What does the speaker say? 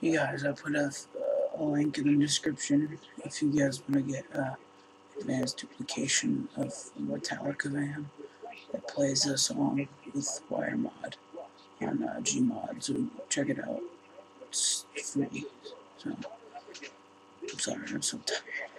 you guys, I'll put a link in the description if you guys want to get advanced duplication of the Metallica van that plays a song with Wire Mod on Gmod, so check it out. It's free. So I'm sorry, I'm so tired.